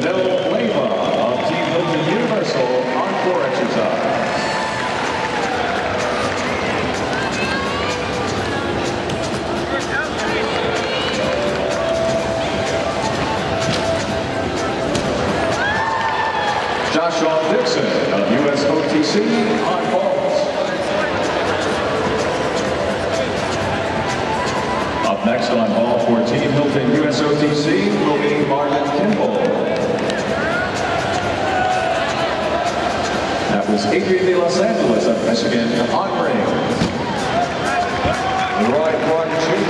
Danilo Leyva of Team Hilton Universal Encore Exercise. Joshua Dixon of USOTC on balls. Up next on ball 14, Hilton USOTC will be Marlon Kimball. That was EVD Los Angeles of Michigan on rings. Roy Broad